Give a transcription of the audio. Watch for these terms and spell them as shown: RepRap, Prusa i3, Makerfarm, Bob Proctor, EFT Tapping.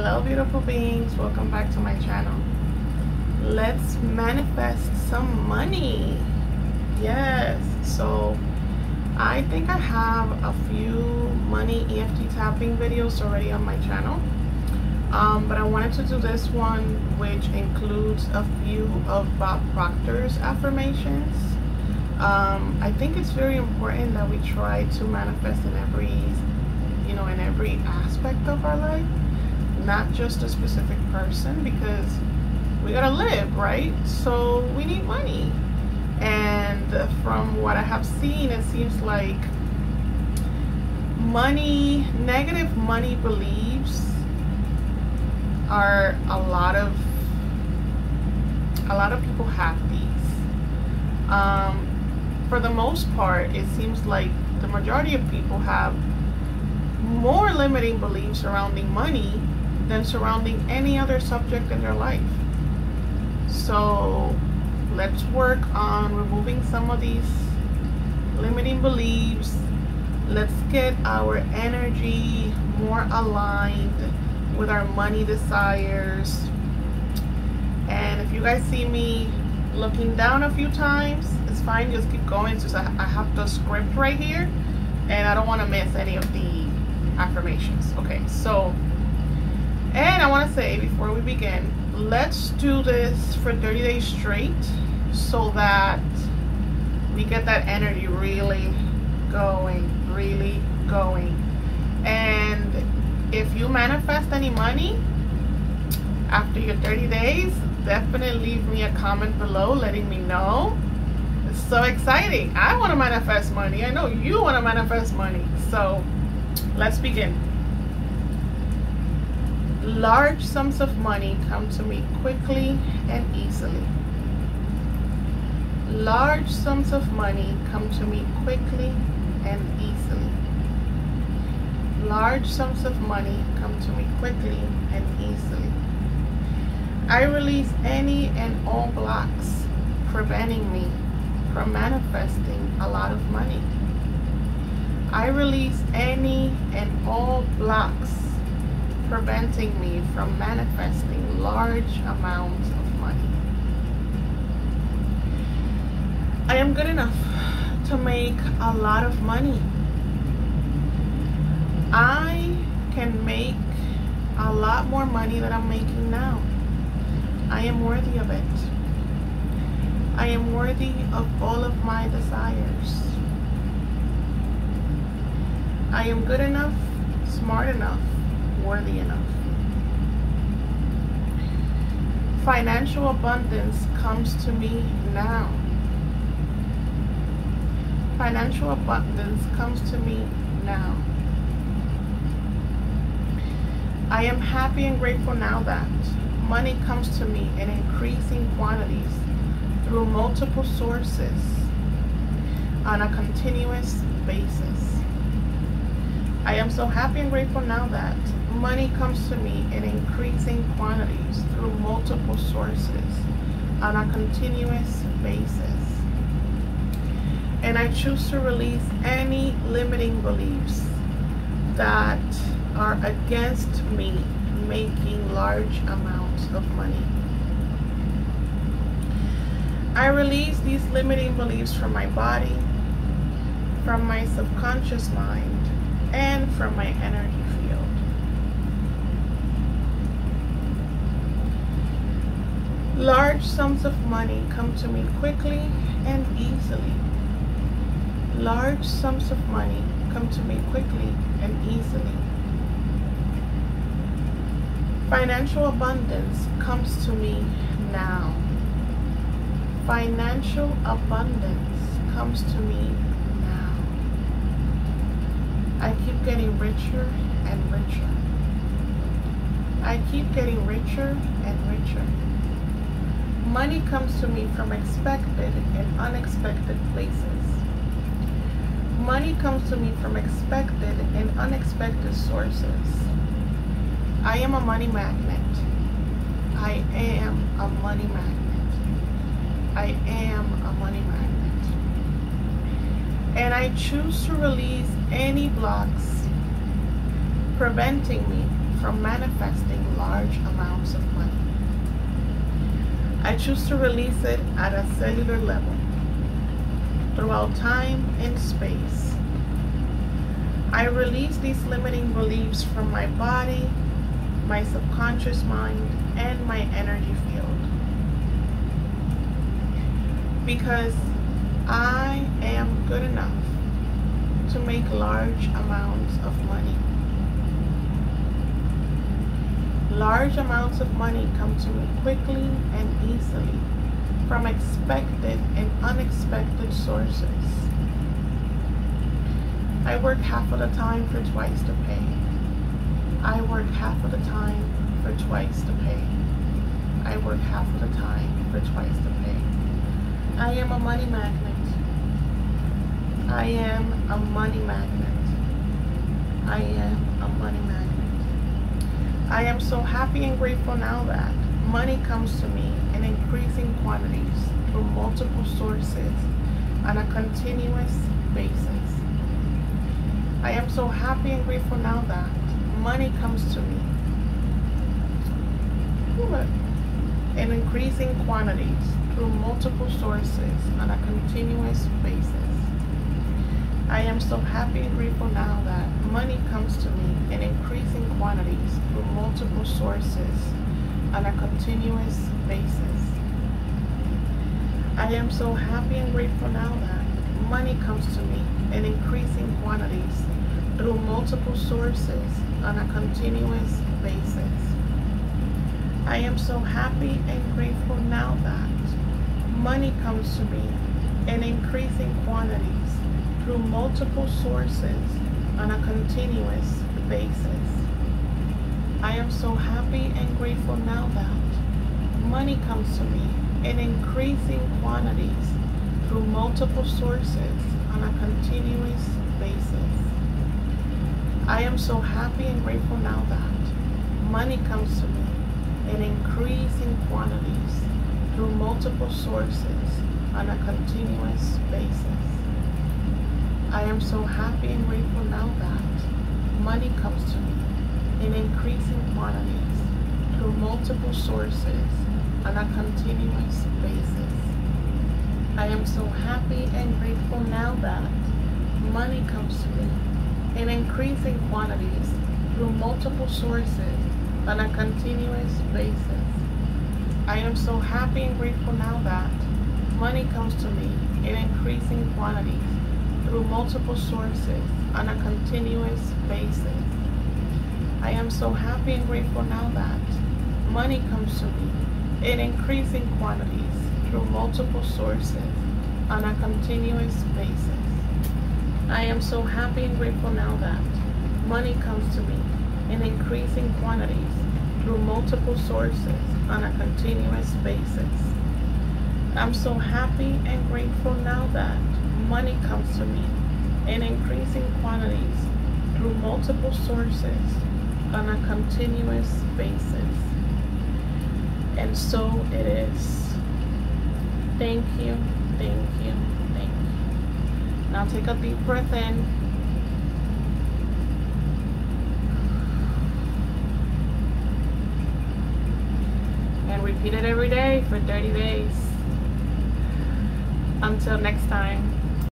Hello beautiful beings, welcome back to my channel. Let's manifest some money. Yes, so I think I have a few money EFT tapping videos already on my channel, but I wanted to do this one, which includes a few of Bob Proctor's affirmations. I think it's very important that we try to manifest in every, you know, in every aspect of our life, not just a specific person, because we gotta live, right? So we need money. And from what I have seen, it seems like money, negative money beliefs are a lot of people have these. For the most part, it seems like the majority of people have more limiting beliefs surrounding money than surrounding any other subject in their life. So let's work on removing some of these limiting beliefs. Let's get our energy more aligned with our money desires. And if you guys see me looking down a few times, it's fine, just keep going. It's just I have the script right here and I don't want to miss any of the affirmations. Okay, so, and I want to say before we begin, let's do this for 30 days straight so that we get that energy really going. And if you manifest any money after your 30 days, definitely leave me a comment below letting me know. It's so exciting. I want to manifest money. I know you want to manifest money. So let's begin. Large sums of money come to me quickly and easily. Large sums of money come to me quickly and easily. Large sums of money come to me quickly and easily. I release any and all blocks preventing me from manifesting a lot of money. I release any and all blocks preventing me from manifesting large amounts of money. I am good enough to make a lot of money. I can make a lot more money than I'm making now. I am worthy of it. I am worthy of all of my desires. I am good enough, smart enough, worthy enough. Financial abundance comes to me now. Financial abundance comes to me now. I am happy and grateful now that money comes to me in increasing quantities through multiple sources on a continuous basis. I am so happy and grateful now that money comes to me in increasing quantities through multiple sources on a continuous basis. And I choose to release any limiting beliefs that are against me making large amounts of money. I release these limiting beliefs from my body, from my subconscious mind, and from my energy field. Large sums of money come to me quickly and easily. Large sums of money come to me quickly and easily. Financial abundance comes to me now. Financial abundance comes to me now. I keep getting richer and richer. I keep getting richer and richer. Money comes to me from expected and unexpected places. Money comes to me from expected and unexpected sources. I am a money magnet. I am a money magnet. I am a money magnet. And I choose to release any blocks preventing me from manifesting large amounts of money. I choose to release it at a cellular level, throughout time and space. I release these limiting beliefs from my body, my subconscious mind, and my energy field. Because I am good enough to make large amounts of money. Large amounts of money come to me quickly and easily from expected and unexpected sources. I work half of the time for twice the pay. I work half of the time for twice the pay. I work half of the time for twice the pay. I am a money magnet. I am a money magnet. I am a money magnet. I am so happy and grateful now that money comes to me in increasing quantities through multiple sources on a continuous basis. I am so happy and grateful now that money comes to me in increasing quantities through multiple sources on a continuous basis. I am so happy and grateful now that money comes to me in increasing quantities through multiple sources on a continuous basis. I am so happy and grateful now that money comes to me in increasing quantities through multiple sources on a continuous basis. I am so happy and grateful now that money comes to me in increasing quantities through multiple sources on a continuous basis. I am so happy and grateful now that money comes to me in increasing quantities through multiple sources on a continuous basis. I am so happy and grateful now that money comes to me in increasing quantities through multiple sources on a continuous basis. I am so happy and grateful now that money comes to me in increasing quantities through multiple sources on a continuous basis. I am so happy and grateful now that money comes to me in increasing quantities through multiple sources on a continuous basis. I am so happy and grateful now that money comes to me in increasing quantities through multiple sources on a continuous basis. I am so happy and grateful now that money comes to me in increasing quantities through multiple sources on a continuous basis. I am so happy and grateful now that money comes to me in increasing quantities through multiple sources on a continuous basis. I'm so happy and grateful now that money comes to me in increasing quantities through multiple sources on a continuous basis. And so it is. Thank you, thank you, thank you. Now take a deep breath in. And repeat it every day for 30 days. Until next time.